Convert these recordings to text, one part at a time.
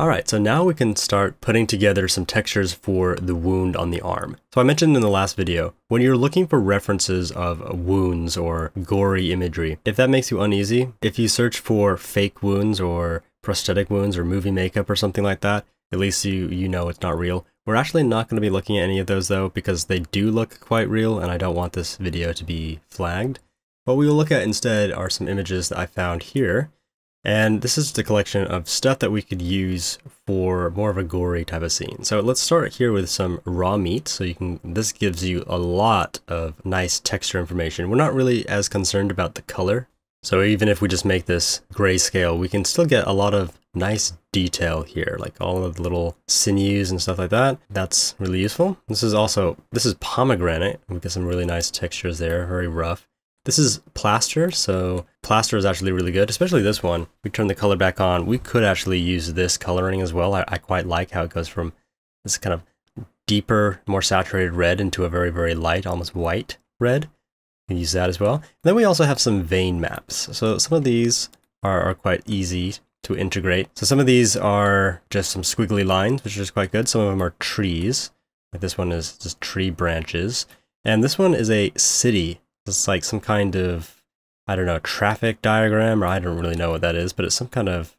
Alright, so now we can start putting together some textures for the wound on the arm. So I mentioned in the last video, when you're looking for references of wounds or gory imagery, if that makes you uneasy, if you search for fake wounds or prosthetic wounds or movie makeup or something like that, at least you know it's not real. We're actually not going to be looking at any of those though, because they do look quite real and I don't want this video to be flagged. What we will look at instead are some images that I found here. And this is the collection of stuff that we could use for more of a gory type of scene. So let's start here with some raw meat. So this gives you a lot of nice texture information. We're not really as concerned about the color. So even if we just make this grayscale, we can still get a lot of nice detail here, like all of the little sinews and stuff like that. That's really useful. This is pomegranate. We get some really nice textures there, very rough. This is plaster, so plaster is actually really good, especially this one. We turn the color back on. We could actually use this coloring as well. I quite like how it goes from this kind of deeper, more saturated red into a very, very light, almost white red. We use that as well. And then we also have some vein maps. So some of these are quite easy to integrate. So some of these are just some squiggly lines, which is quite good. Some of them are trees. Like this one is just tree branches. And this one is a city. It's like some kind of, I don't know, traffic diagram, or I don't really know what that is, but it's some kind of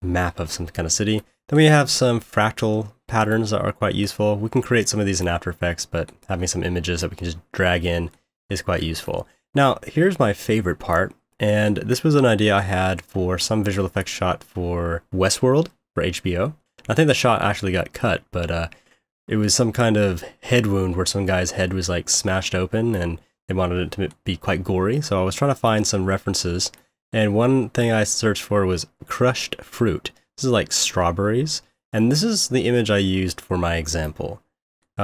map of some kind of city. Then we have some fractal patterns that are quite useful. We can create some of these in After Effects, but having some images that we can just drag in is quite useful. Now, here's my favorite part, and this was an idea I had for some visual effects shot for Westworld for HBO. I think the shot actually got cut, but it was some kind of head wound where some guy's head was like smashed open, and they wanted it to be quite gory, so I was trying to find some references. And one thing I searched for was crushed fruit. This is like strawberries, and this is the image I used for my example.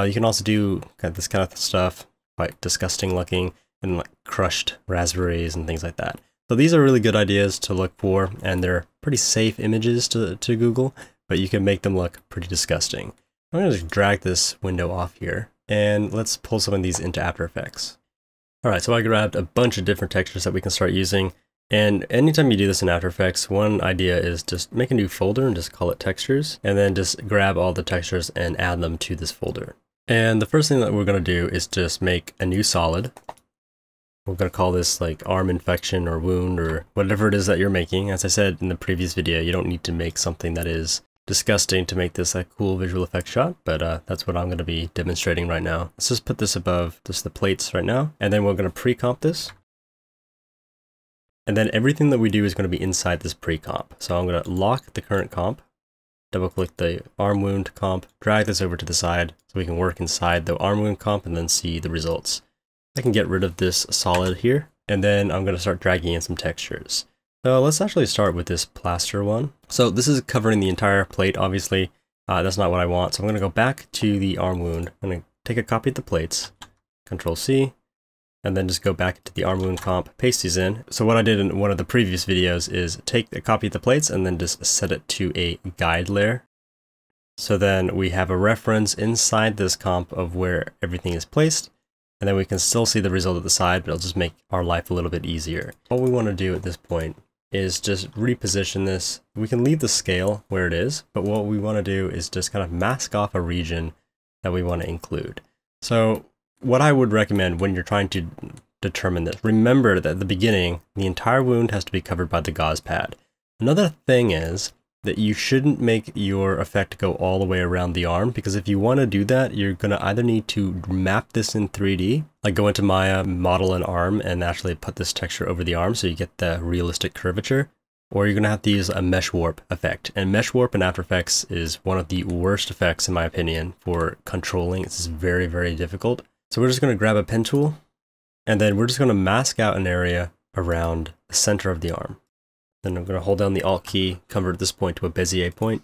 You can also do this kind of stuff, quite disgusting looking, and like crushed raspberries and things like that. So these are really good ideas to look for, and they're pretty safe images to Google, but you can make them look pretty disgusting. I'm going to just drag this window off here, and let's pull some of these into After Effects. Alright, so I grabbed a bunch of different textures that we can start using, and anytime you do this in After Effects, one idea is just make a new folder and just call it textures, and then just grab all the textures and add them to this folder. And the first thing that we're going to do is just make a new solid. We're going to call this like arm infection or wound or whatever it is that you're making. As I said in the previous video, you don't need to make something that is disgusting to make this a cool visual effect shot, but that's what I'm going to be demonstrating right now. Let's just put this above just the plates right now, and then we're going to pre-comp this. And then everything that we do is going to be inside this pre-comp. So I'm going to lock the current comp, double-click the arm wound comp, drag this over to the side so we can work inside the arm wound comp and then see the results. I can get rid of this solid here, and then I'm going to start dragging in some textures. So let's actually start with this plaster one. So this is covering the entire plate, obviously. That's not what I want. So I'm going to go back to the arm wound. I'm going to take a copy of the plates, Control C, and then just go back to the arm wound comp, paste these in. So what I did in one of the previous videos is take a copy of the plates and then just set it to a guide layer. So then we have a reference inside this comp of where everything is placed. And then we can still see the result at the side, but it'll just make our life a little bit easier. All we want to do at this point is just reposition this. We can leave the scale where it is, but what we want to do is just kind of mask off a region that we want to include. So what I would recommend when you're trying to determine this, remember that at the beginning, the entire wound has to be covered by the gauze pad. Another thing is that you shouldn't make your effect go all the way around the arm, because if you want to do that, you're going to either need to map this in 3D, like go into Maya, model an arm, and actually put this texture over the arm so you get the realistic curvature, or you're going to have to use a mesh warp effect. And mesh warp in After Effects is one of the worst effects, in my opinion, for controlling. This is very, very difficult. So we're just going to grab a pen tool, and then we're just going to mask out an area around the center of the arm. Then I'm going to hold down the Alt key, convert this point to a Bezier point.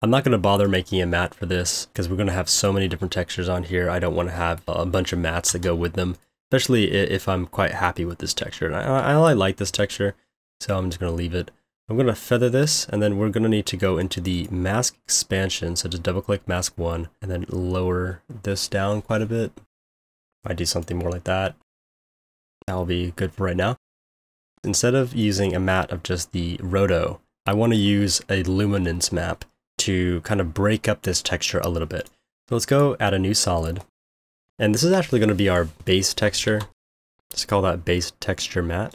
I'm not going to bother making a matte for this because we're going to have so many different textures on here. I don't want to have a bunch of mattes that go with them, especially if I'm quite happy with this texture. And I like this texture, so I'm just going to leave it. I'm going to feather this, and then we're going to need to go into the mask expansion. So just double-click mask 1, and then lower this down quite a bit. I do something more like that. That'll be good for right now. Instead of using a matte of just the roto, I want to use a luminance map to kind of break up this texture a little bit. So let's go add a new solid. And this is actually going to be our base texture. Let's call that base texture matte.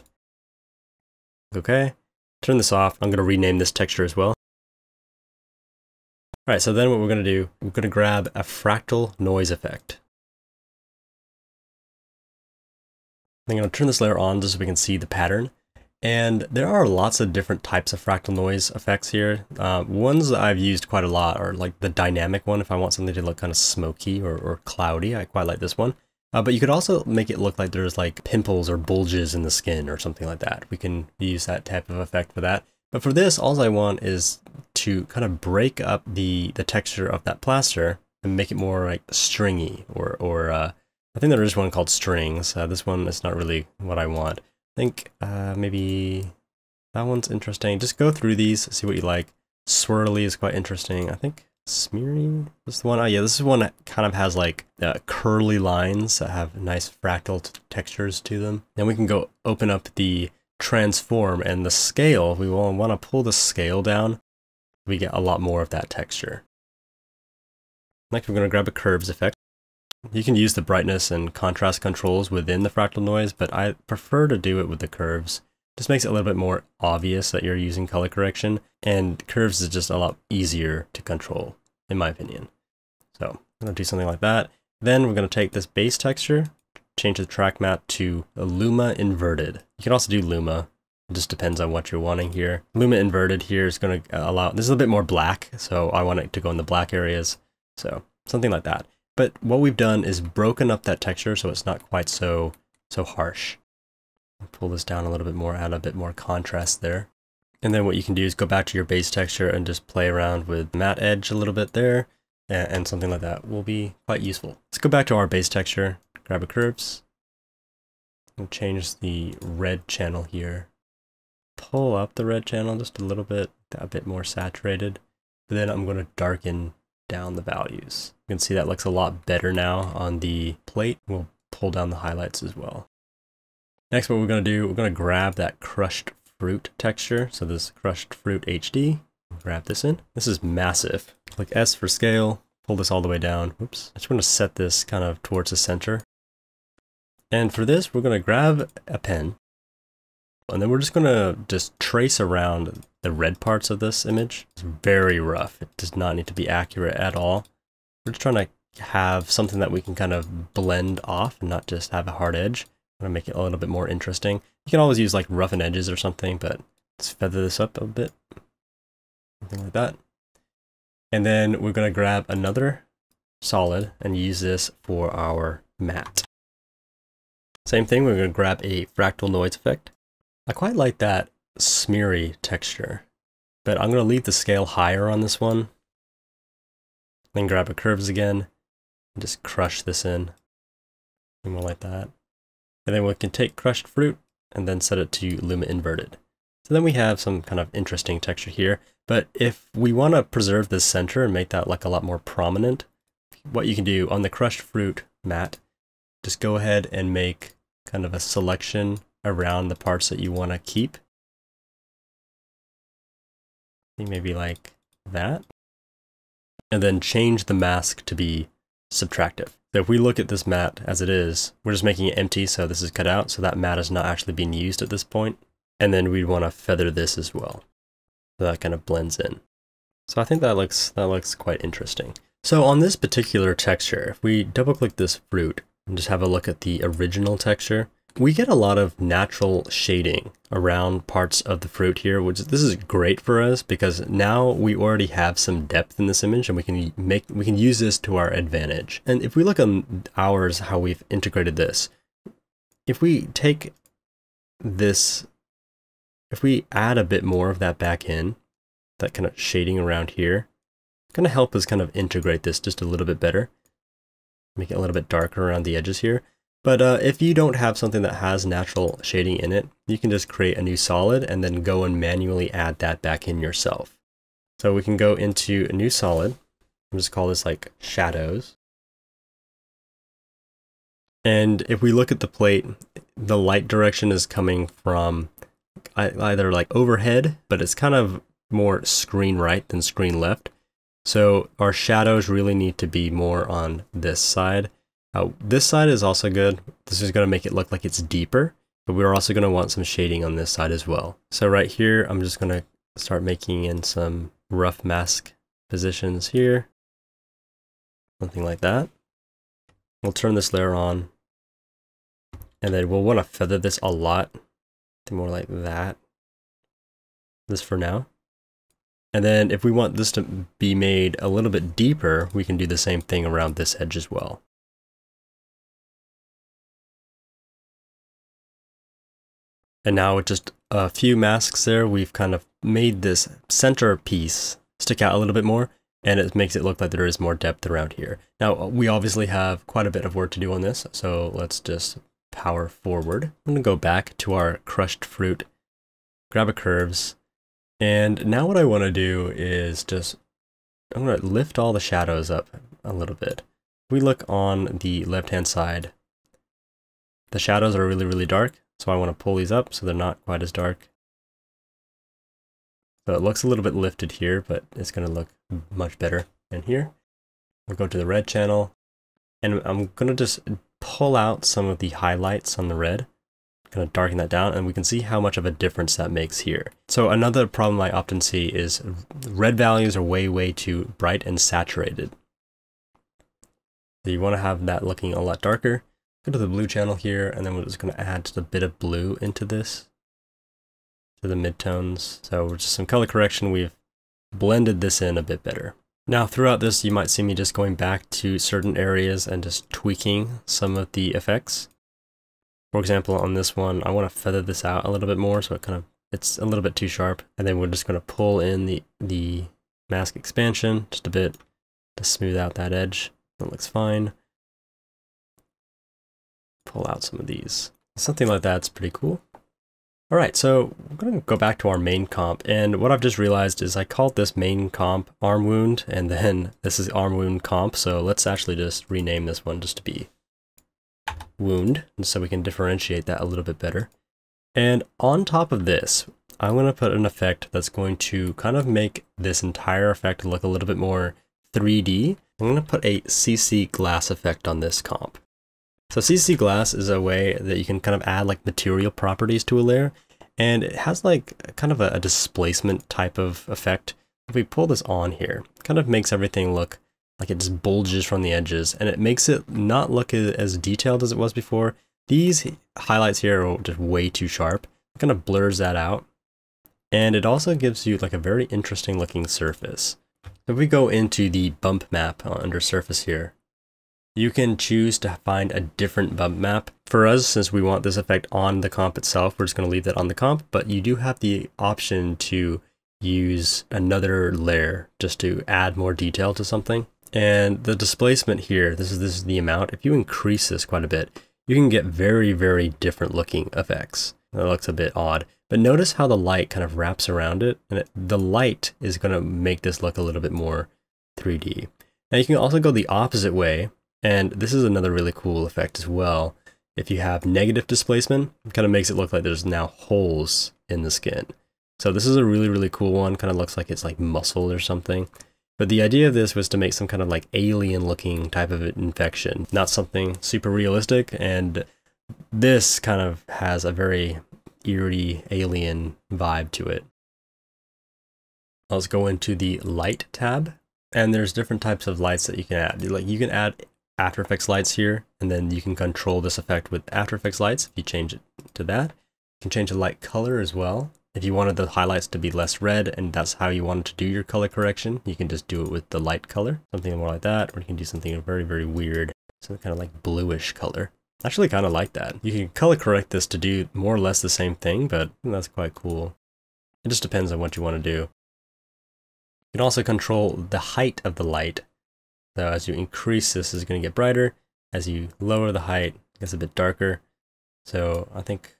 Okay, turn this off. I'm going to rename this texture as well. All right, so then what we're going to do, we're going to grab a fractal noise effect. I'm going to turn this layer on just so we can see the pattern. And there are lots of different types of fractal noise effects here. Ones that I've used quite a lot are like the dynamic one. If I want something to look kind of smoky or cloudy, I quite like this one. But you could also make it look like there's like pimples or bulges in the skin or something like that. We can use that type of effect for that. But for this, all I want is to kind of break up the texture of that plaster and make it more like stringy or I think there is one called strings. This one is not really what I want. I think maybe that one's interesting. Just go through these, see what you like. Swirly is quite interesting. I think smeary is the one. Oh yeah, this is one that kind of has like curly lines that have nice fractal textures to them. Then we can go open up the transform and the scale. We want to pull the scale down. We get a lot more of that texture. Next, we're going to grab a curves effect. You can use the brightness and contrast controls within the fractal noise, but I prefer to do it with the curves. Just makes it a little bit more obvious that you're using color correction, and curves is just a lot easier to control, in my opinion. So I'm going to do something like that. Then we're going to take this base texture, change the track map to Luma Inverted. You can also do Luma. It just depends on what you're wanting here. Luma Inverted here is going to allow, this is a bit more black, so I want it to go in the black areas. So something like that. But what we've done is broken up that texture so it's not quite so harsh. I'll pull this down a little bit more, add a bit more contrast there. And then what you can do is go back to your base texture and just play around with matte edge a little bit there, and something like that will be quite useful. Let's go back to our base texture, grab a curves, and change the red channel here. Pull up the red channel just a little bit, a bit more saturated. And then I'm going to darken down the values. You can see that looks a lot better now on the plate. We'll pull down the highlights as well. Next, what we're going to do, we're going to grab that crushed fruit texture. So this crushed fruit HD, grab this in. This is massive. Click S for scale, pull this all the way down. Oops, I just want to set this kind of towards the center. And for this, we're going to grab a pen. And then we're just going to just trace around the red parts of this image. It's very rough. It does not need to be accurate at all. We're just trying to have something that we can kind of blend off and not just have a hard edge. I'm going to make it a little bit more interesting. You can always use like Roughen Edges or something, but let's feather this up a bit. Something like that. And then we're going to grab another solid and use this for our matte. Same thing, we're going to grab a fractal noise effect. I quite like that smeary texture, but I'm going to leave the scale higher on this one. Then grab a curves again, and just crush this in, and more like that. And then we can take crushed fruit and then set it to Luma Inverted. So then we have some kind of interesting texture here, but if we want to preserve this center and make that like a lot more prominent, what you can do on the crushed fruit matte, just go ahead and make kind of a selection around the parts that you want to keep. I think maybe like that. And then change the mask to be subtractive. So if we look at this matte as it is, we're just making it empty, so this is cut out, so that matte is not actually being used at this point. And then we'd want to feather this as well. So that kind of blends in. So I think that looks quite interesting. So on this particular texture, if we double click this fruit and just have a look at the original texture, we get a lot of natural shading around parts of the fruit here, which this is great for us because now we already have some depth in this image and we can use this to our advantage. And if we look on ours, how we've integrated this, if we take this, if we add a bit more of that back in, that kind of shading around here, it's going to help us kind of integrate this just a little bit better, make it a little bit darker around the edges here. But if you don't have something that has natural shading in it, you can just create a new solid and then go and manually add that back in yourself. So we can go into a new solid. We'll just call this like shadows. And if we look at the plate, the light direction is coming from either like overhead, but it's kind of more screen right than screen left. So our shadows really need to be more on this side. This side is also good. This is going to make it look like it's deeper, but we're also going to want some shading on this side as well. So right here, I'm just going to start making in some rough mask positions here. Something like that. We'll turn this layer on, and then we'll want to feather this a lot. More like that. This for now. And then if we want this to be made a little bit deeper, we can do the same thing around this edge as well. And now with just a few masks there, we've kind of made this center piece stick out a little bit more, and it makes it look like there is more depth around here. Now we obviously have quite a bit of work to do on this, so let's just power forward. I'm going to go back to our crushed fruit, grab a curves, and now what I want to do is just, I'm going to lift all the shadows up a little bit. If we look on the left hand side, the shadows are really dark, so I want to pull these up so they're not quite as dark. So it looks a little bit lifted here, but it's going to look much better in here. We'll go to the red channel, and I'm going to just pull out some of the highlights on the red, kind of darken that down, and we can see how much of a difference that makes here. So another problem I often see is red values are way too bright and saturated. So you want to have that looking a lot darker. Go to the blue channel here, and then we're just going to add just a bit of blue into this, to the midtones. So with just some color correction, we've blended this in a bit better. Now throughout this, you might see me just going back to certain areas and just tweaking some of the effects. For example, on this one, I want to feather this out a little bit more, so it kind of, it's a little bit too sharp. And then we're just going to pull in the mask expansion just a bit to smooth out that edge. That looks fine. Pull out some of these. Something like that's pretty cool. All right, so I'm going to go back to our main comp, and what I've just realized is I called this main comp arm wound, and then this is arm wound comp, so let's actually just rename this one just to be wound, and so we can differentiate that a little bit better. And on top of this, I want to put an effect that's going to kind of make this entire effect look a little bit more 3D. I'm going to put a CC Glass effect on this comp. So CC Glass is a way that you can kind of add like material properties to a layer, and it has like kind of a displacement type of effect. If we pull this on here, it kind of makes everything look like it just bulges from the edges, and it makes it not look as detailed as it was before. These highlights here are just way too sharp. It kind of blurs that out, and it also gives you like a very interesting looking surface. If we go into the bump map under surface here, you can choose to find a different bump map. For us, since we want this effect on the comp itself, we're just going to leave that on the comp, but you do have the option to use another layer just to add more detail to something. And the displacement here, this is the amount. If you increase this quite a bit, you can get very different looking effects. That looks a bit odd, but notice how the light kind of wraps around it, and the light is going to make this look a little bit more 3D. Now you can also go the opposite way, and this is another really cool effect as well. If you have negative displacement, it kind of makes it look like there's now holes in the skin. So this is a really cool one. Kind of looks like it's like muscle or something. But the idea of this was to make some kind of like alien looking type of infection, not something super realistic. And this kind of has a very eerie alien vibe to it. Let's go into the light tab. And there's different types of lights that you can add. Like you can add After Effects lights here, and then you can control this effect with After Effects lights if you change it to that. You can change the light color as well. If you wanted the highlights to be less red and that's how you wanted to do your color correction, you can just do it with the light color, something more like that, or you can do something very weird, so kind of like bluish color. Actually kind of like that. You can color correct this to do more or less the same thing, but that's quite cool. It just depends on what you want to do. You can also control the height of the light. So as you increase, this is going to get brighter. As you lower the height, it gets a bit darker. So I think,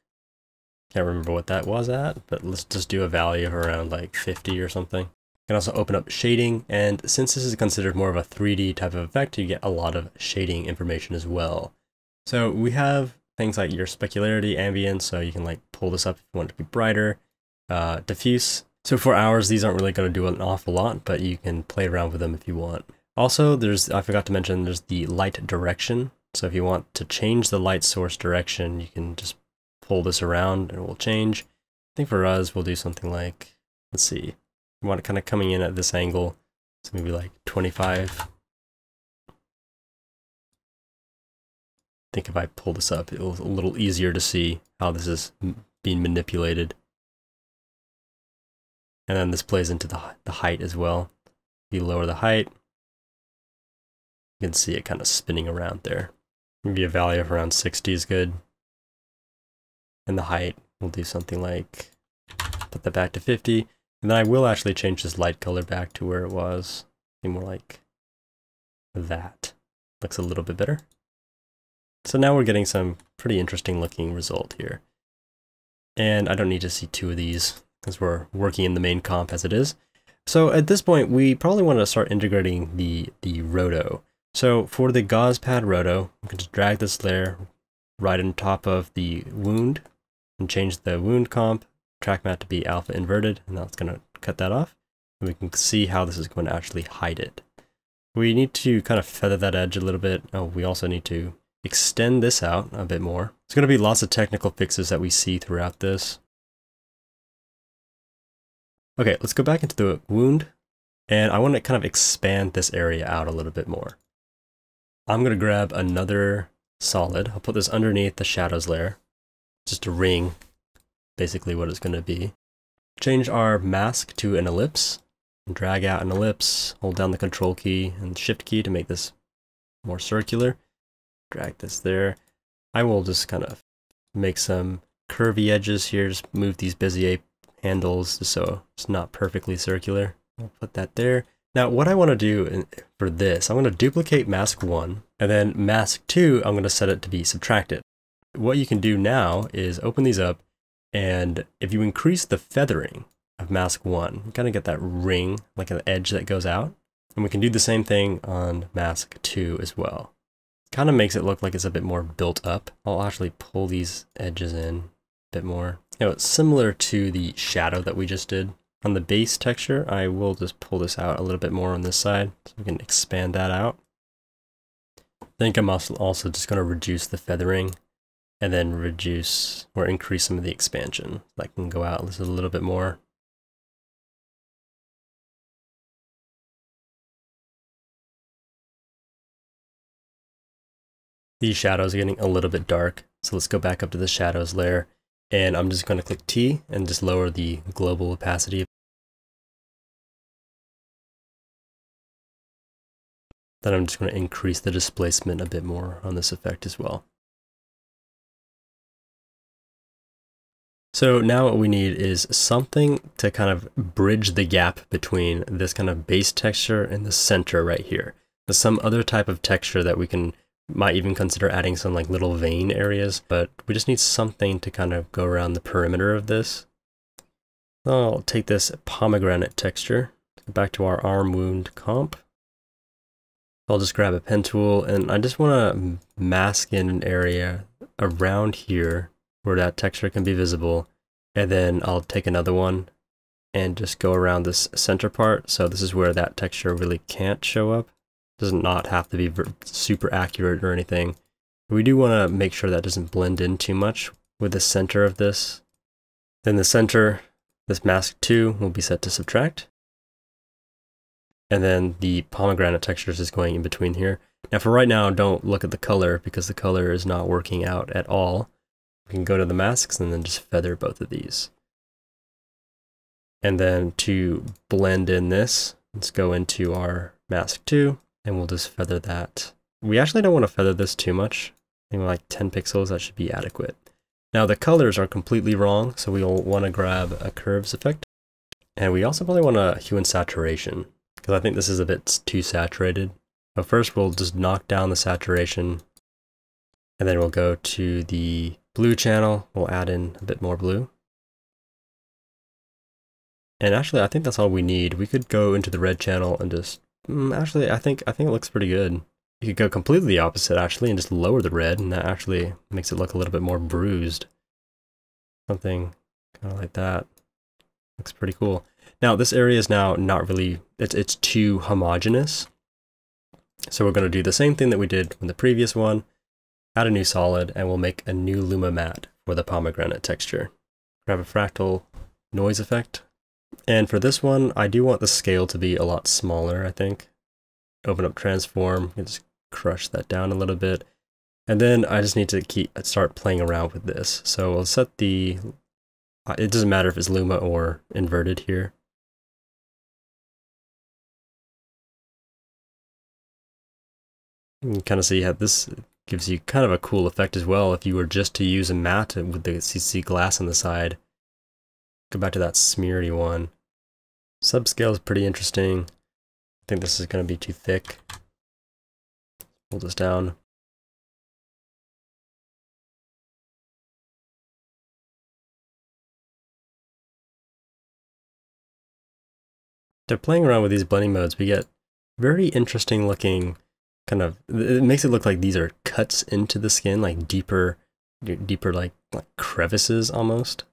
can't remember what that was at, but let's just do a value around like 50 or something. You can also open up shading, and since this is considered more of a 3D type of effect, you get a lot of shading information as well. So we have things like your specularity, ambience, so you can like pull this up if you want it to be brighter, diffuse. So for hours, these aren't really going to do an awful lot, but you can play around with them if you want. Also, I forgot to mention, there's the light direction. So if you want to change the light source direction, you can just pull this around and it will change. I think for us, we'll do something like, let's see, we want it kind of coming in at this angle. So maybe like 25. I think if I pull this up, it will be a little easier to see how this is being manipulated. And then this plays into the height as well. You lower the height, you can see it kind of spinning around there. Maybe a value of around 60 is good. And the height, we'll do something like, put that back to 50. And then I will actually change this light color back to where it was. More like that. Looks a little bit better. So now we're getting some pretty interesting looking result here. And I don't need to see two of these, because we're working in the main comp as it is. So at this point, we probably want to start integrating the roto. So for the gauze pad roto, we can just drag this layer right on top of the wound and change the wound comp, track matte to be alpha inverted, and that's going to cut that off. And we can see how this is going to actually hide it. We need to kind of feather that edge a little bit. Oh, we also need to extend this out a bit more. There's going to be lots of technical fixes that we see throughout this. Okay, let's go back into the wound, and I want to kind of expand this area out a little bit more. I'm going to grab another solid. I'll put this underneath the shadows layer, just a ring, basically what it's going to be. Change our mask to an ellipse, and drag out an ellipse, hold down the control key and shift key to make this more circular. Drag this there. I will just kind of make some curvy edges here, just move these Bezier handles just so it's not perfectly circular. I'll put that there. Now what I want to do for this, I'm going to duplicate mask 1, and then mask 2, I'm going to set it to be subtracted. What you can do now is open these up, and if you increase the feathering of mask 1, you kind of get that ring, like an edge that goes out. And we can do the same thing on mask 2 as well. Kind of makes it look like it's a bit more built up. I'll actually pull these edges in a bit more. Now it's similar to the shadow that we just did. On the base texture, I will just pull this out a little bit more on this side, so we can expand that out. I think I'm also just going to reduce the feathering, and then reduce or increase some of the expansion. That can go out just a little bit more. These shadows are getting a little bit dark, so let's go back up to the shadows layer. And I'm just going to click T and just lower the global opacity. Then I'm just going to increase the displacement a bit more on this effect as well. So now what we need is something to kind of bridge the gap between this kind of base texture and the center right here. There's some other type of texture that we can might even consider adding some like little vein areas, but we just need something to kind of go around the perimeter of this. I'll take this pomegranate texture, go back to our arm wound comp. I'll just grab a pen tool, and I just want to mask in an area around here where that texture can be visible. And then I'll take another one and just go around this center part. So this is where that texture really can't show up. Does not have to be super accurate or anything. We do want to make sure that doesn't blend in too much with the center of this. Then the center, this mask 2 will be set to subtract. And then the pomegranate texture is just going in between here. Now for right now, don't look at the color because the color is not working out at all. We can go to the masks and then just feather both of these. And then to blend in this, let's go into our mask 2. And we'll just feather that. We actually don't want to feather this too much. I think like 10 pixels, that should be adequate. Now the colors are completely wrong, so we'll want to grab a curves effect. And we also probably want a hue and saturation, because I think this is a bit too saturated. But first we'll just knock down the saturation. And then we'll go to the blue channel. We'll add in a bit more blue. And actually I think that's all we need. We could go into the red channel and just actually, I think it looks pretty good. You could go completely the opposite, actually, and just lower the red, and that actually makes it look a little bit more bruised. Something kind of like that. Looks pretty cool. Now this area is now not really, it's too homogeneous. So we're going to do the same thing that we did with the previous one, add a new solid, and we'll make a new Luma Matte for the pomegranate texture. Grab a fractal noise effect. And for this one, I do want the scale to be a lot smaller, I think. Open up transform, and just crush that down a little bit. And then I just need to start playing around with this. So we'll set the, it doesn't matter if it's Luma or inverted here. You can kind of see how this gives you kind of a cool effect as well if you were just to use a matte with the CC glass on the side. Go back to that smeary one. Subscale is pretty interesting. I think this is going to be too thick. Pull this down. After playing around with these blending modes, we get very interesting looking kind of, it makes it look like these are cuts into the skin, like deeper like crevices almost.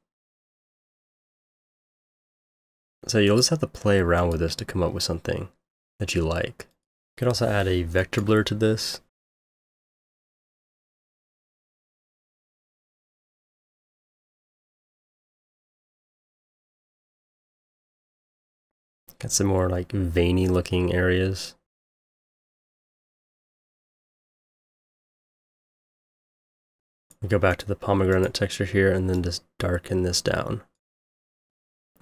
So you'll just have to play around with this to come up with something that you like. You can also add a vector blur to this. Got some more like veiny looking areas. Go back to the pomegranate texture here and then just darken this down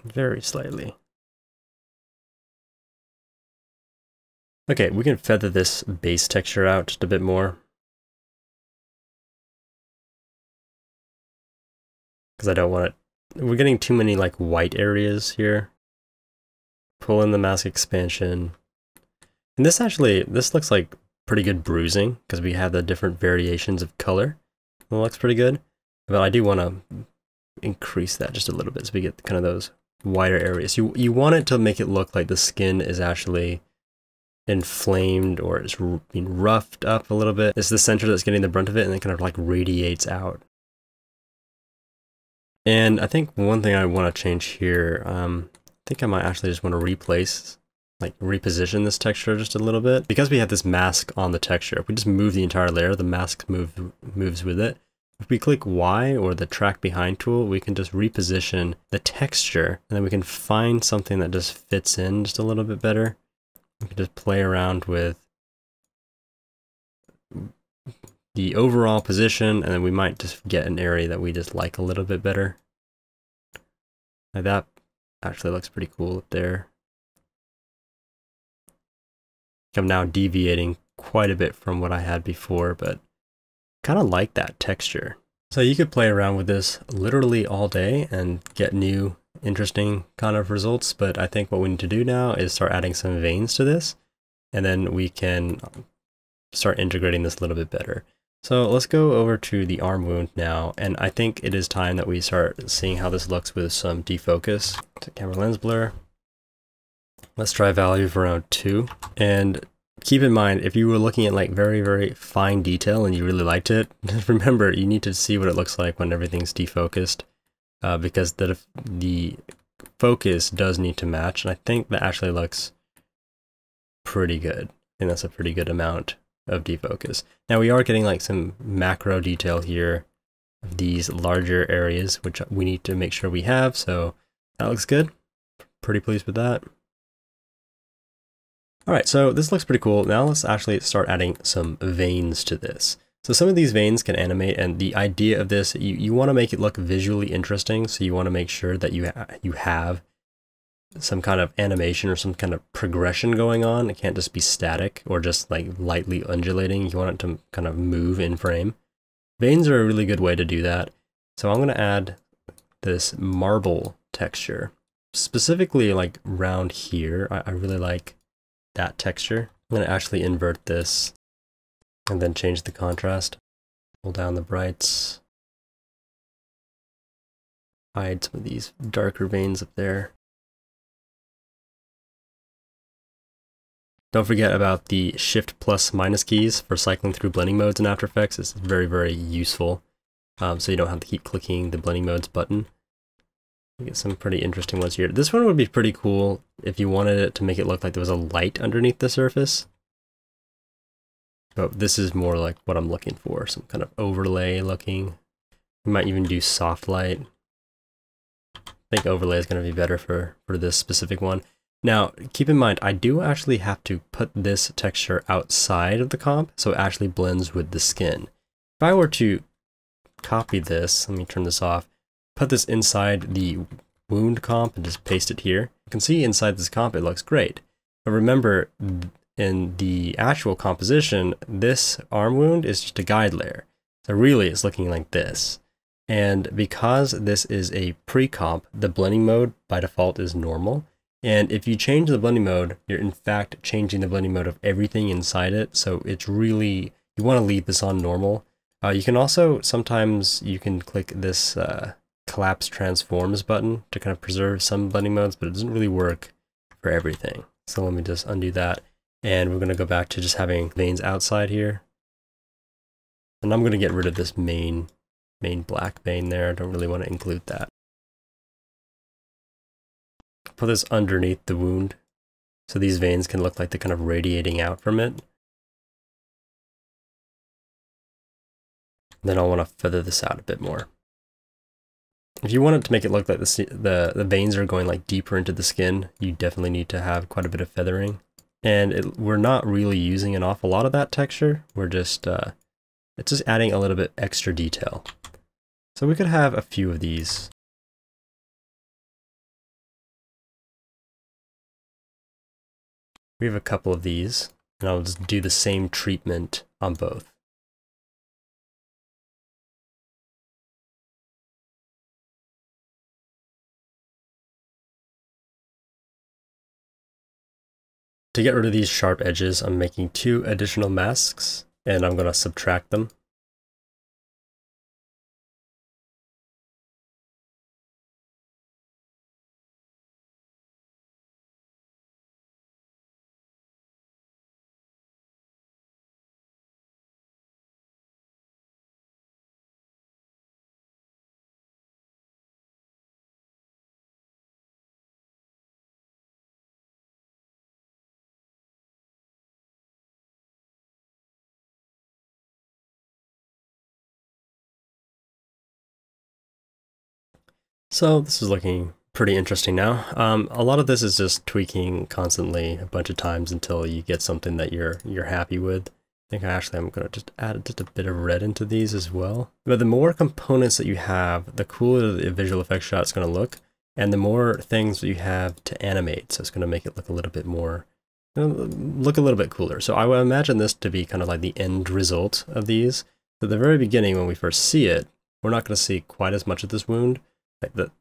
very slightly. Okay, we can feather this base texture out just a bit more, because I don't want it, we're getting too many like white areas here. Pull in the mask expansion, and this actually, this looks like pretty good bruising because we have the different variations of color. It looks pretty good, but I do want to increase that just a little bit so we get kind of those wider areas. You want it to make it look like the skin is actually inflamed or it's being roughed up a little bit. It's the center that's getting the brunt of it, and it kind of like radiates out. And I think one thing I want to change here, I think I might actually just want to replace, like reposition this texture just a little bit. Because we have this mask on the texture, if we just move the entire layer, the mask moves with it. If we click Y or the track behind tool, we can just reposition the texture, and then we can find something that just fits in just a little bit better. We can just play around with the overall position, and then we might just get an area that we just like a little bit better. Like that actually looks pretty cool up there. I'm now deviating quite a bit from what I had before, but kind of like that texture. So you could play around with this literally all day and get new interesting kind of results, but I think what we need to do now is start adding some veins to this, and then we can start integrating this a little bit better. So let's go over to the arm wound now, and I think it is time that we start seeing how this looks with some defocus. To camera lens blur. Let's try a value of around 2, and keep in mind, if you were looking at like very, very fine detail and you really liked it, remember you need to see what it looks like when everything's defocused, because the focus does need to match, and I think that actually looks pretty good. I think that's a pretty good amount of defocus. Now we are getting like some macro detail here of these larger areas, which we need to make sure we have, so that looks good. Pretty pleased with that. Alright, so this looks pretty cool. Now let's actually start adding some veins to this. So some of these veins can animate, and the idea of this, you want to make it look visually interesting, so you want to make sure that you have some kind of animation or some kind of progression going on. It can't just be static or just like lightly undulating. You want it to kind of move in frame. Veins are a really good way to do that. So I'm going to add this marble texture, specifically like around here. I really like that texture. I'm going to actually invert this and then change the contrast. Pull down the brights. Hide some of these darker veins up there. Don't forget about the shift plus minus keys for cycling through blending modes in After Effects. It's very, very useful, so you don't have to keep clicking the blending modes button. We get some pretty interesting ones here. This one would be pretty cool if you wanted it to make it look like there was a light underneath the surface. But this is more like what I'm looking for, some kind of overlay looking. We might even do soft light. I think overlay is going to be better for this specific one. Now, keep in mind, I do actually have to put this texture outside of the comp, so it actually blends with the skin. If I were to copy this, let me turn this off, put this inside the wound comp and just paste it here. You can see inside this comp, it looks great. But remember, in the actual composition, this arm wound is just a guide layer. So really, it's looking like this. And because this is a pre-comp, the blending mode by default is normal. And if you change the blending mode, you're in fact changing the blending mode of everything inside it. So it's really, you want to leave this on normal. You can also, sometimes you can click this collapse transforms button to kind of preserve some blending modes, but it doesn't really work for everything. So let me just undo that. And we're going to go back to just having veins outside here. And I'm going to get rid of this main black vein there. I don't really want to include that. Put this underneath the wound so these veins can look like they're kind of radiating out from it. Then I'll want to feather this out a bit more. If you want it to make it look like the veins are going like deeper into the skin, you definitely need to have quite a bit of feathering. And we're not really using an awful lot of that texture. We're just, it's just adding a little bit extra detail. So we could have a few of these. We have a couple of these, and I'll just do the same treatment on both. To get rid of these sharp edges, I'm making 2 additional masks, and I'm going to subtract them. So this is looking pretty interesting now. A lot of this is just tweaking constantly a bunch of times until you get something that you're happy with. I think I'm going to just add just a bit of red into these as well. But the more components that you have, the cooler the visual effects shot is going to look, and the more things that you have to animate. So it's going to make it look a little bit more, look a little bit cooler. So I would imagine this to be kind of like the end result of these. At the very beginning, when we first see it, we're not going to see quite as much of this wound.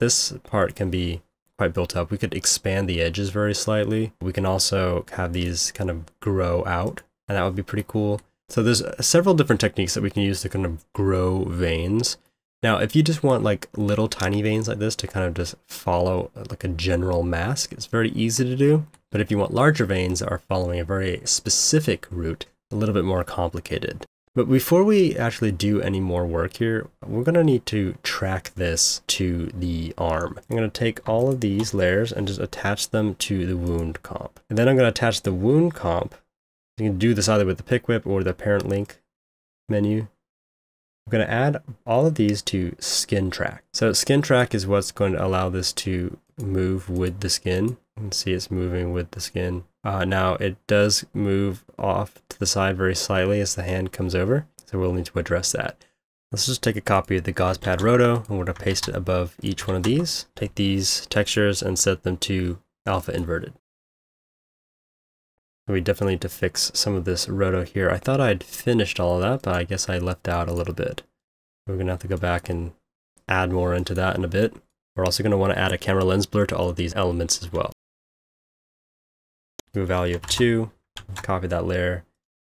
This part can be quite built up. We could expand the edges very slightly. We can also have these kind of grow out, and that would be pretty cool. So there's several different techniques that we can use to kind of grow veins. Now, if you just want like little tiny veins like this to kind of just follow like a general mask, it's very easy to do. But if you want larger veins that are following a very specific route, a little bit more complicated. But before we actually do any more work here, we're going to need to track this to the arm. I'm going to take all of these layers and just attach them to the wound comp. And then I'm going to attach the wound comp. You can do this either with the pick whip or the parent link menu. I'm going to add all of these to skin track. So skin track is what's going to allow this to move with the skin. You can see it's moving with the skin. Now it does move off to the side very slightly as the hand comes over, so we'll need to address that. Let's just take a copy of the Gauze Pad Roto, and we're going to paste it above each one of these. Take these textures and set them to Alpha Inverted. We definitely need to fix some of this roto here. I thought I'd finished all of that, but I guess I left out a little bit. We're going to have to go back and add more into that in a bit. We're also going to want to add a camera lens blur to all of these elements as well. Do a value of 2, copy that layer,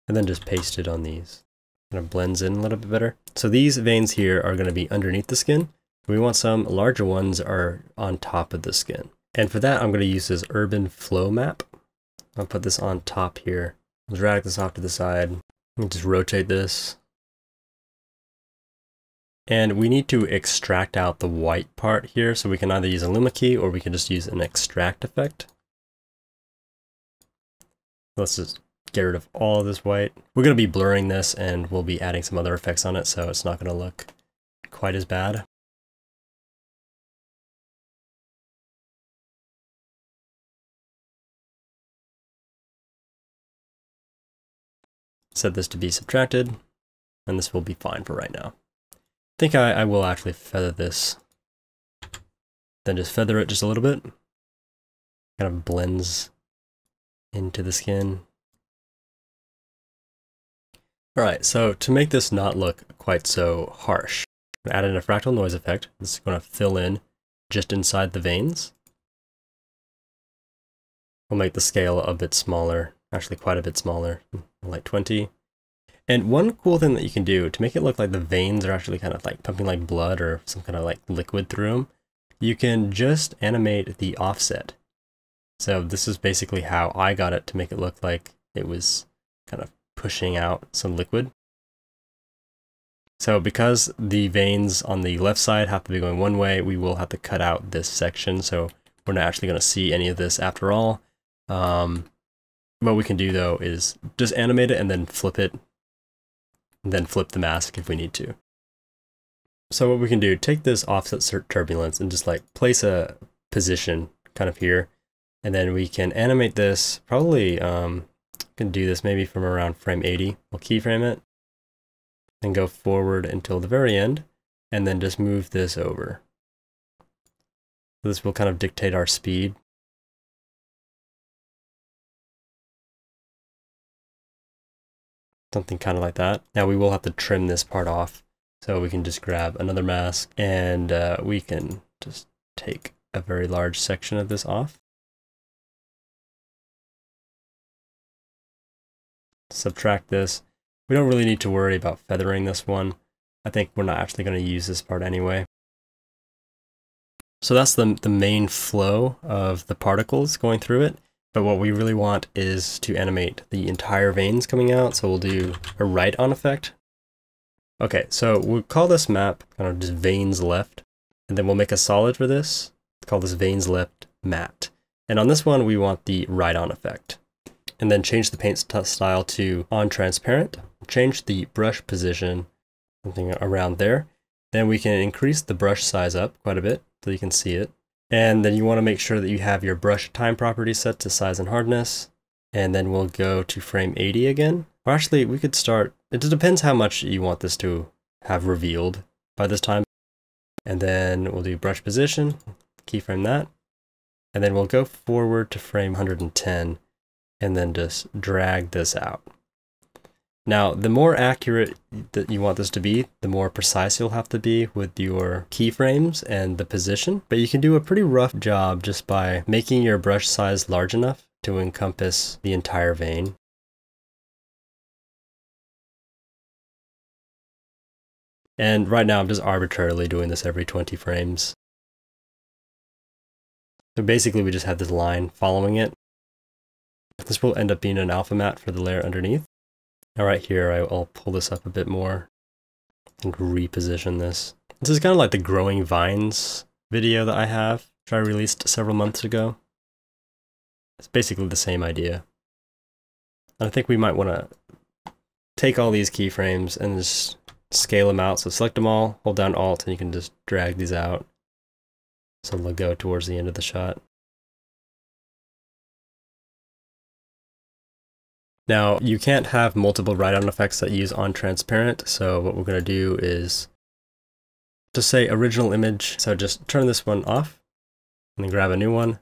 and then just paste it on these. Kind of blends in a little bit better. So these veins here are going to be underneath the skin. We want some larger ones are on top of the skin. And for that, I'm going to use this urban flow map. I'll put this on top here. I'll drag this off to the side. Just rotate this. And we need to extract out the white part here, so we can either use a Luma key or we can just use an extract effect. Let's just get rid of all of this white. We're going to be blurring this and we'll be adding some other effects on it, so it's not going to look quite as bad. Set this to be subtracted, and this will be fine for right now. I think I will actually feather this, then just feather it just a little bit. Kind of blends into the skin. Alright, so to make this not look quite so harsh, I'm going to add in a fractal noise effect. This is going to fill in just inside the veins. We'll make the scale a bit smaller, actually quite a bit smaller, like 20. And one cool thing that you can do to make it look like the veins are actually kind of like pumping like blood or some kind of like liquid through them, you can just animate the offset. So this is basically how I got it to make it look like it was kind of pushing out some liquid. So because the veins on the left side have to be going one way, we will have to cut out this section. So we're not actually going to see any of this after all. What we can do though is just animate it and then flip it. Then flip the mask if we need to. So what we can do, take this offset turbulence and just like place a position kind of here, and then we can animate this. Probably can do this maybe from around frame 80. We'll keyframe it and go forward until the very end, and then just move this over. This will kind of dictate our speed. Something kind of like that. Now we will have to trim this part off, so we can just grab another mask and we can just take a very large section of this off. Subtract this. We don't really need to worry about feathering this one. I think we're not actually going to use this part anyway. So that's the main flow of the particles going through it. But what we really want is to animate the entire veins coming out, so we'll do a Write-On effect. Okay, so we'll call this map kind of just veins left, and then we'll make a solid for this. Call this veins left matte. And on this one, we want the Write-On effect. And then change the paint style to on transparent. Change the brush position, something around there. Then we can increase the brush size up quite a bit so you can see it. And then you want to make sure that you have your brush time property set to size and hardness. And then we'll go to frame 80 again. Or actually, we could start, it just depends how much you want this to have revealed by this time. And then we'll do brush position, keyframe that. And then we'll go forward to frame 110 and then just drag this out. Now, the more accurate that you want this to be, the more precise you'll have to be with your keyframes and the position. But you can do a pretty rough job just by making your brush size large enough to encompass the entire vein. And right now I'm just arbitrarily doing this every 20 frames. So basically we just have this line following it. This will end up being an alpha matte for the layer underneath. Now right here, I'll pull this up a bit more and reposition this. This is kind of like the growing vines video that I have, which I released several months ago. It's basically the same idea. And I think we might want to take all these keyframes and just scale them out. So select them all, hold down Alt, and you can just drag these out. So they'll go towards the end of the shot. Now, you can't have multiple write-on effects that use on transparent, so what we're going to do is just say original image, so just turn this one off, and then grab a new one.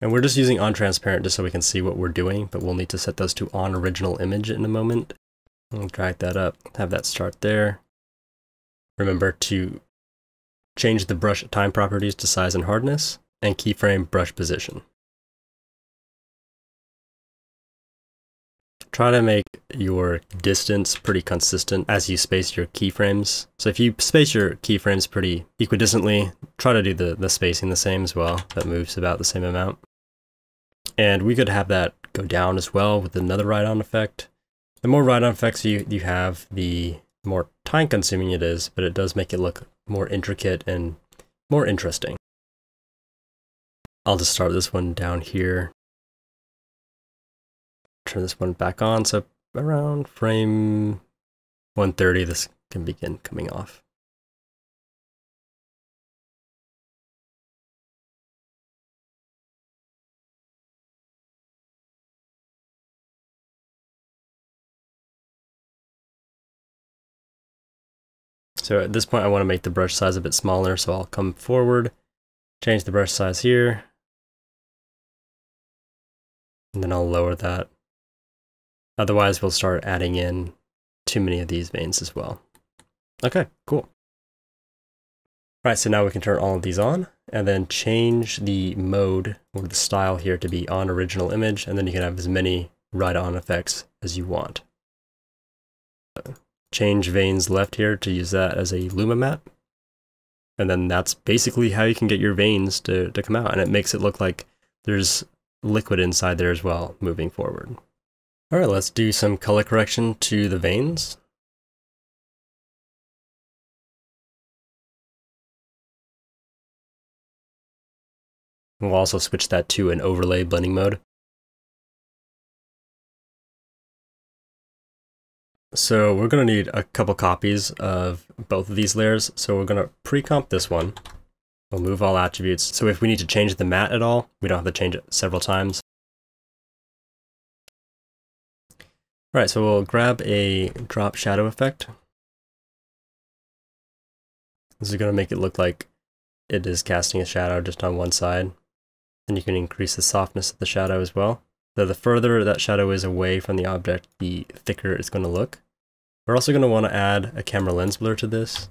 And we're just using on transparent just so we can see what we're doing, but we'll need to set those to on original image in a moment. I'll drag that up, have that start there. Remember to change the brush time properties to size and hardness, and keyframe brush position. Try to make your distance pretty consistent as you space your keyframes. So if you space your keyframes pretty equidistantly, try to do the spacing the same as well. That moves about the same amount. And we could have that go down as well with another write-on effect. The more write-on effects you have, the the more time-consuming it is, but it does make it look more intricate and more interesting. I'll just start this one down here. Turn this one back on, so around frame 130 this can begin coming off. So at this point I want to make the brush size a bit smaller, so I'll come forward, change the brush size here, and then I'll lower that. Otherwise we'll start adding in too many of these veins as well. Okay, cool. Alright, so now we can turn all of these on, and then change the mode or the style here to be on original image, and then you can have as many write-on effects as you want. So change veins left here to use that as a Luma Matte. And then that's basically how you can get your veins to come out. And it makes it look like there's liquid inside there as well, moving forward. All right, let's do some color correction to the veins. We'll also switch that to an overlay blending mode. So we're going to need a couple copies of both of these layers. So we're going to pre-comp this one. We'll move all attributes. So if we need to change the matte at all, we don't have to change it several times. All right, so we'll grab a drop shadow effect. This is going to make it look like it is casting a shadow just on one side. And you can increase the softness of the shadow as well. So the further that shadow is away from the object, the thicker it's going to look. We're also going to want to add a camera lens blur to this.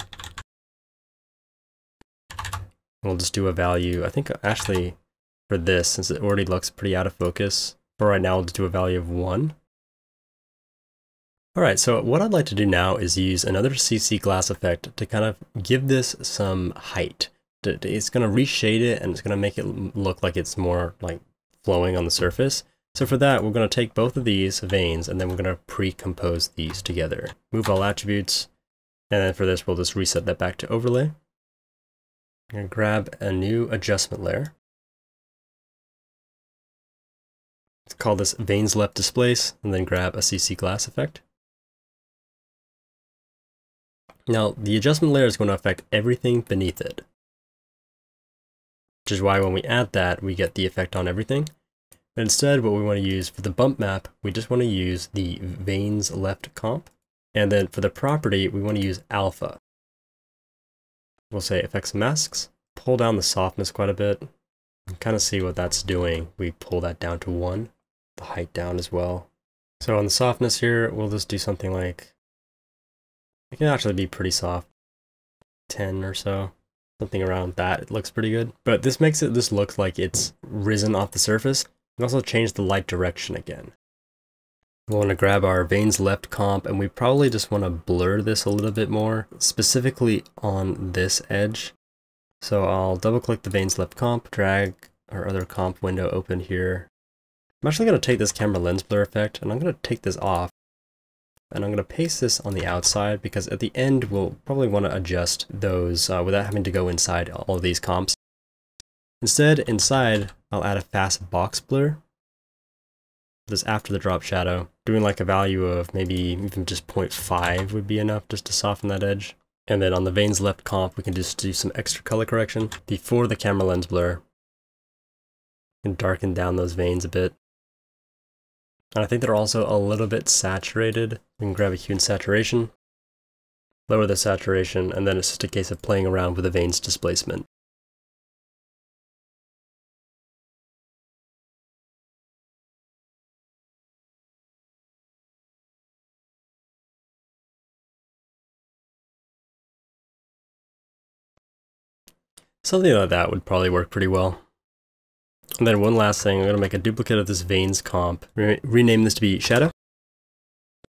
We'll just do a value. I think actually for this, since it already looks pretty out of focus, for right now we'll just do a value of 1. Alright, so what I'd like to do now is use another CC Glass effect to kind of give this some height. It's going to reshade it and it's going to make it look like it's more like flowing on the surface. So for that, we're going to take both of these veins and then we're going to pre-compose these together. Move all attributes, and then for this, we'll just reset that back to overlay. I'm going to grab a new adjustment layer. Let's call this veins left displace, and then grab a CC Glass effect. Now, the adjustment layer is going to affect everything beneath it, which is why when we add that, we get the effect on everything. But instead, what we want to use for the bump map, we just want to use the veins left comp. And then for the property, we want to use alpha. We'll say effects masks, pull down the softness quite a bit. And kind of see what that's doing. We pull that down to 1, the height down as well. So on the softness here, we'll just do something like, it can actually be pretty soft, 10 or so. Something around that, it looks pretty good. But this makes it just look like it's risen off the surface. And also change the light direction again. We'll want to grab our veins left comp, and we probably just want to blur this a little bit more, specifically on this edge. So I'll double click the veins left comp, drag our other comp window open here. I'm actually going to take this camera lens blur effect, and I'm going to take this off, and I'm going to paste this on the outside, because at the end we'll probably want to adjust those without having to go inside all these comps. Instead, inside, I'll add a fast box blur. This after the drop shadow, doing like a value of maybe even just 0.5 would be enough just to soften that edge. And then on the veins left comp, we can just do some extra color correction before the camera lens blur. And darken down those veins a bit. And I think they're also a little bit saturated. We can grab a Hue and Saturation, lower the saturation, and then it's just a case of playing around with the veins displacement. Something like that would probably work pretty well. And then one last thing, I'm going to make a duplicate of this veins comp. Rename this to be shadow.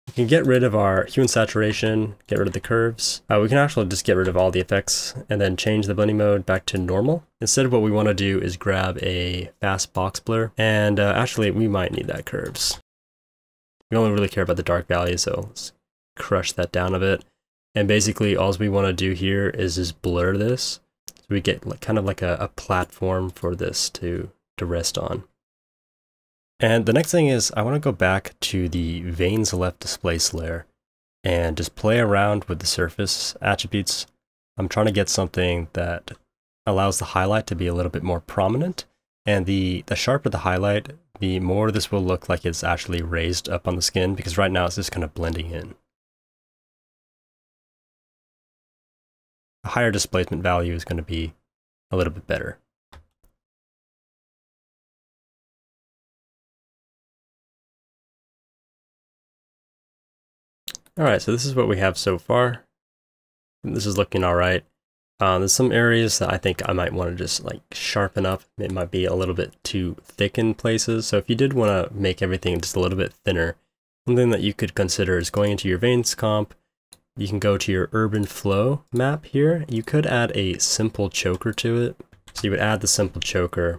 We can get rid of our hue and saturation, get rid of the curves. We can actually just get rid of all the effects and then change the blending mode back to normal. Instead, what we want to do is grab a fast box blur. And actually, we might need that curves. We only really care about the dark value, so let's crush that down a bit. And basically all we want to do here is just blur this. So we get kind of like a platform for this to rest on. And the next thing is I want to go back to the Veins Left Displace layer and just play around with the surface attributes. I'm trying to get something that allows the highlight to be a little bit more prominent. And the sharper the highlight, the more this will look like it's actually raised up on the skin, because right now it's just kind of blending in. A higher displacement value is going to be a little bit better. Alright, so this is what we have so far. This is looking alright. There's some areas that I think I might want to just like sharpen up. It might be a little bit too thick in places. So if you did want to make everything just a little bit thinner, something that you could consider is going into your veins comp. You can go to your urban flow map here. You could add a simple choker to it. So you would add the simple choker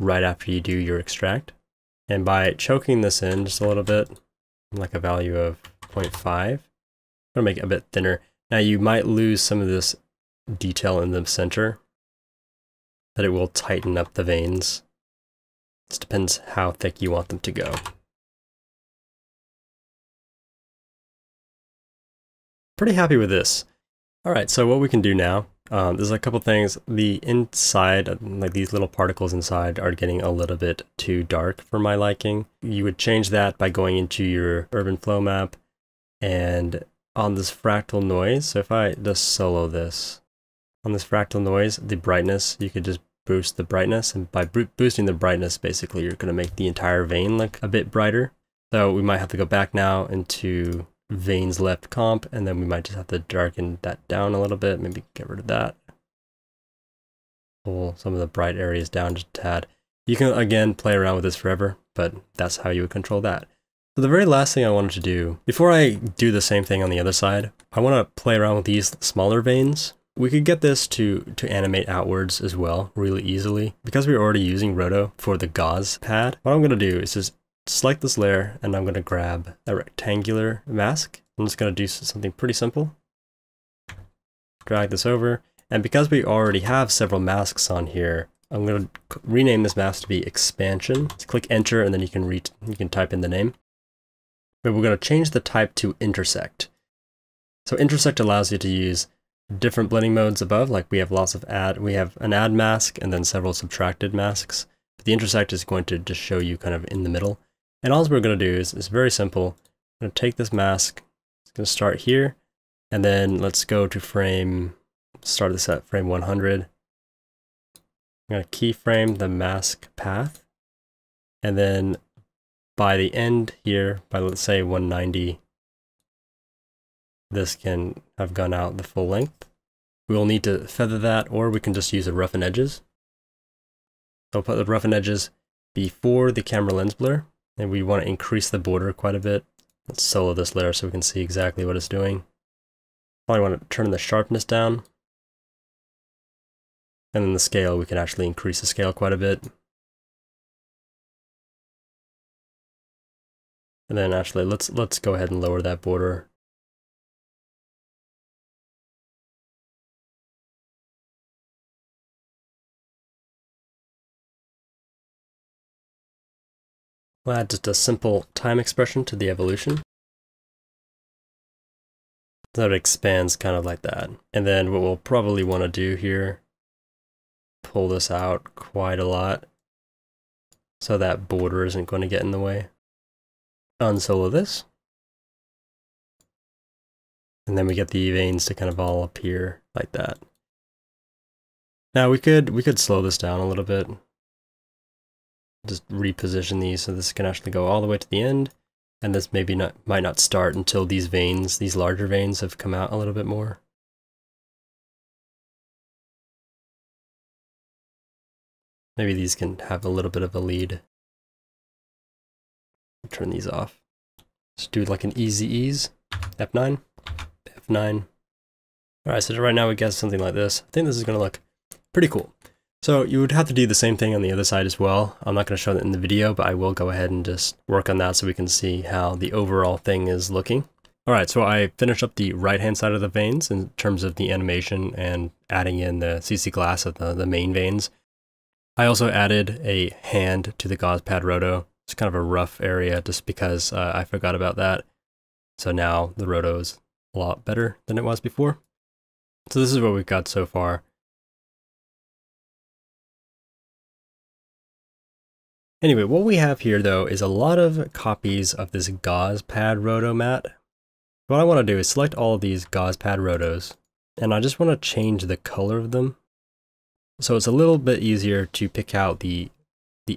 right after you do your extract. And by choking this in just a little bit, like a value of 0.5, I'm gonna make it a bit thinner. Now you might lose some of this detail in the center, that it will tighten up the veins. It depends how thick you want them to go. Pretty happy with this. Alright, so what we can do now, there's a couple things. The inside, like these little particles inside, are getting a little bit too dark for my liking. You would change that by going into your urban flow map and on this fractal noise, so if I just solo this, on this fractal noise, the brightness, you could just boost the brightness, and by boosting the brightness, basically you're going to make the entire vein look a bit brighter. So we might have to go back now into veins left comp, and then we might just have to darken that down a little bit, maybe get rid of that. Pull some of the bright areas down just a tad. You can, again, play around with this forever, but that's how you would control that. So the very last thing I wanted to do, before I do the same thing on the other side, I want to play around with these smaller veins. We could get this to animate outwards as well really easily. Because we're already using Roto for the gauze pad, what I'm going to do is just select this layer and I'm going to grab a rectangular mask. I'm just going to do something pretty simple. Drag this over, and because we already have several masks on here, I'm going to rename this mask to be Expansion. Just click enter and then you can type in the name. But we're going to change the type to intersect. So intersect allows you to use different blending modes above, like we have lots of add, we have an add mask and then several subtracted masks. But the intersect is going to just show you kind of in the middle. And all we're going to do is very simple. I'm going to take this mask, it's going to start here, and then let's go to frame, start this at frame 100. I'm going to keyframe the mask path, and then by the end here, by let's say 190, this can have gone out the full length. We will need to feather that, or we can just use the Roughen Edges. So I'll put the Roughen Edges before the Camera Lens Blur, and we want to increase the border quite a bit. Let's solo this layer so we can see exactly what it's doing. Probably want to turn the sharpness down. And then the scale, we can actually increase the scale quite a bit. And then actually, let's go ahead and lower that border. We'll add just a simple time expression to the evolution. So it expands kind of like that. And then what we'll probably want to do here, pull this out quite a lot, so that border isn't going to get in the way. Unsolo this, and then we get the veins to kind of all appear like that. Now we could slow this down a little bit, just reposition these so this can actually go all the way to the end, and this maybe might not start until these veins, these larger veins, have come out a little bit more. Maybe these can have a little bit of a lead. Turn these off. Just do like an easy ease. F9. F9. Alright, so right now we got something like this. I think this is going to look pretty cool. So you would have to do the same thing on the other side as well. I'm not going to show that in the video, but I will go ahead and just work on that so we can see how the overall thing is looking. All right, so I finished up the right-hand side of the veins in terms of the animation and adding in the CC Glass of the main veins. I also added a hand to the gauze pad roto. It's kind of a rough area just because I forgot about that. So now the roto is a lot better than it was before. So this is what we've got so far. Anyway, what we have here though is a lot of copies of this gauze pad roto mat. What I want to do is select all of these gauze pad rotos, and I just want to change the color of them. So it's a little bit easier to pick out the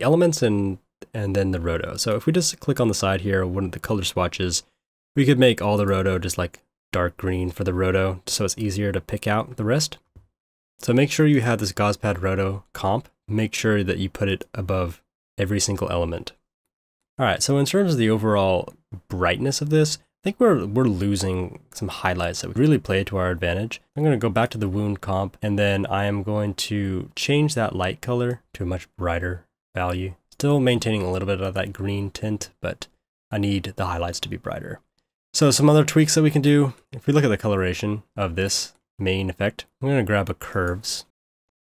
elements and then the roto. So if we just click on the side here, one of the color swatches, we could make all the roto just like dark green for the roto, so it's easier to pick out the rest. So make sure you have this gauze pad roto comp. Make sure that you put it above every single element. All right, so in terms of the overall brightness of this, I think we're losing some highlights that would really play to our advantage. I'm going to go back to the wound comp, and then I am going to change that light color to a much brighter value. Still maintaining a little bit of that green tint, but I need the highlights to be brighter. So some other tweaks that we can do. If we look at the coloration of this main effect, I'm going to grab a Curves.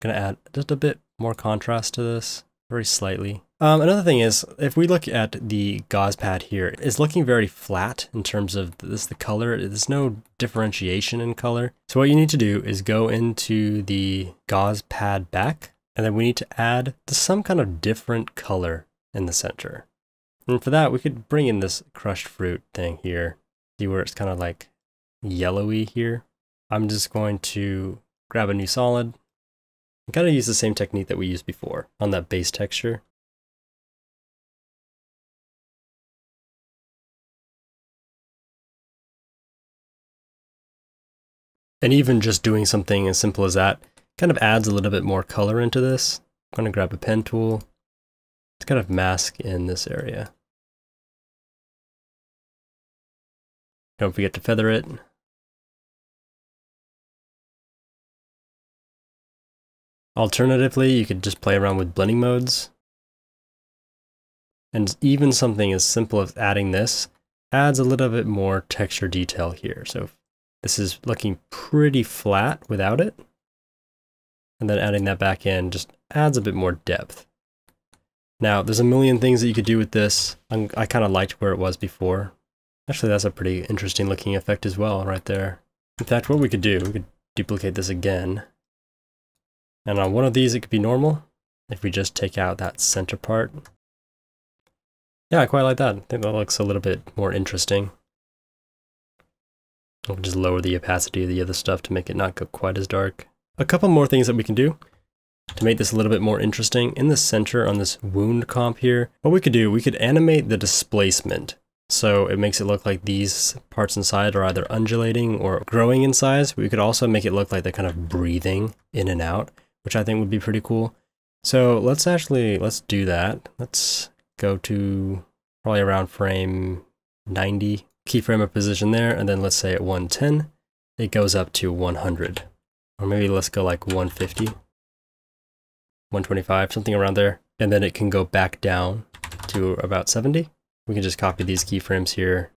I'm going to add just a bit more contrast to this, very slightly. Another thing is, if we look at the gauze pad here, it's looking very flat in terms of this, the color. There's no differentiation in color. So what you need to do is go into the gauze pad back, and then we need to add some kind of different color in the center. And for that, we could bring in this crushed fruit thing here. See where it's kind of like yellowy here. I'm just going to grab a new solid and kind of use the same technique that we used before on that base texture. And even just doing something as simple as that kind of adds a little bit more color into this. I'm going to grab a pen tool. It's kind of mask in this area. Don't forget to feather it. Alternatively, you could just play around with blending modes. And even something as simple as adding this adds a little bit more texture detail here. So this is looking pretty flat without it. And then adding that back in just adds a bit more depth. Now, there's a million things that you could do with this. I kind of liked where it was before. Actually, that's a pretty interesting looking effect as well right there. In fact, what we could do, we could duplicate this again. And on one of these, it could be normal if we just take out that center part. Yeah, I quite like that. I think that looks a little bit more interesting. We'll just lower the opacity of the other stuff to make it not go quite as dark. A couple more things that we can do to make this a little bit more interesting. In the center on this wound comp here, what we could do, we could animate the displacement. So it makes it look like these parts inside are either undulating or growing in size. We could also make it look like they're kind of breathing in and out, which I think would be pretty cool. So let's do that. Let's go to probably around frame 90. Keyframe a position there, and then let's say at 110, it goes up to 100. Or maybe let's go like 150, 125, something around there. And then it can go back down to about 70. We can just copy these keyframes here,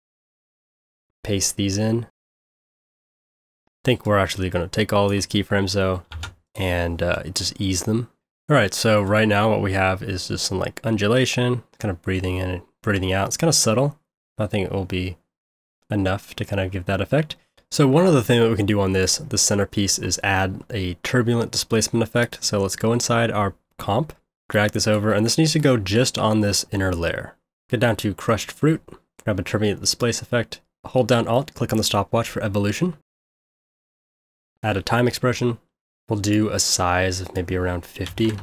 paste these in. I think we're actually going to take all these keyframes though, and just ease them. All right, so right now what we have is just some like undulation, kind of breathing in and breathing out. It's kind of subtle. I think it will be enough to kind of give that effect. So one other thing that we can do on the centerpiece is add a turbulent displacement effect. So let's go inside our comp, drag this over, and this needs to go just on this inner layer. Get down to crushed fruit, grab a turbulent displace effect, hold down Alt, click on the stopwatch for evolution, add a time expression. We'll do a size of maybe around 50.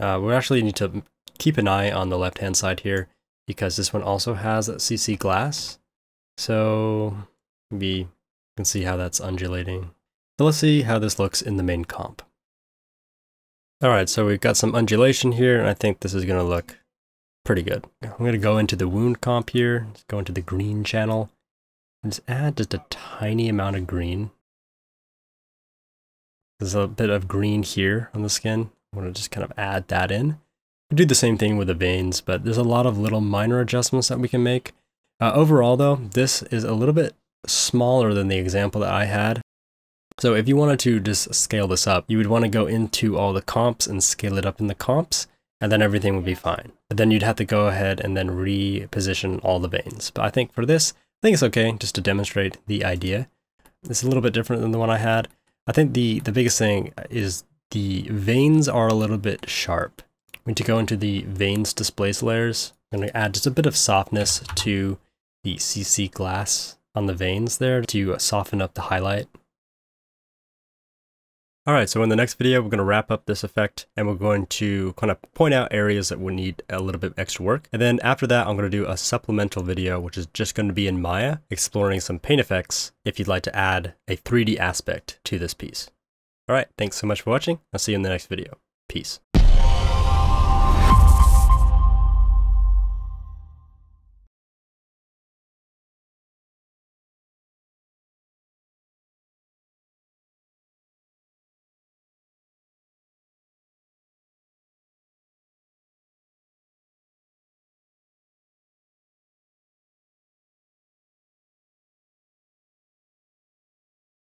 We actually need to keep an eye on the left-hand side here, because this one also has that CC glass. So we can see how that's undulating. So let's see how this looks in the main comp. All right, so we've got some undulation here, and I think this is gonna look pretty good. I'm gonna go into the wound comp here, just go into the green channel, and just add just a tiny amount of green. There's a bit of green here on the skin. I'm gonna just kind of add that in. We do the same thing with the veins, but there's a lot of little minor adjustments that we can make. Overall though, this is a little bit smaller than the example that I had. So if you wanted to just scale this up, you would want to go into all the comps and scale it up in the comps, and then everything would be fine. But then you'd have to go ahead and then reposition all the veins. But I think for this, I think it's okay just to demonstrate the idea. It's a little bit different than the one I had. I think the biggest thing is the veins are a little bit sharp. We need to go into the veins displace layers. I'm going to add just a bit of softness to the CC glass on the veins there to soften up the highlight. Alright, so in the next video we're going to wrap up this effect and we're going to kind of point out areas that would need a little bit extra work. And then after that I'm going to do a supplemental video which is just going to be in Maya, exploring some paint effects if you'd like to add a 3D aspect to this piece. Alright, thanks so much for watching. I'll see you in the next video. Peace.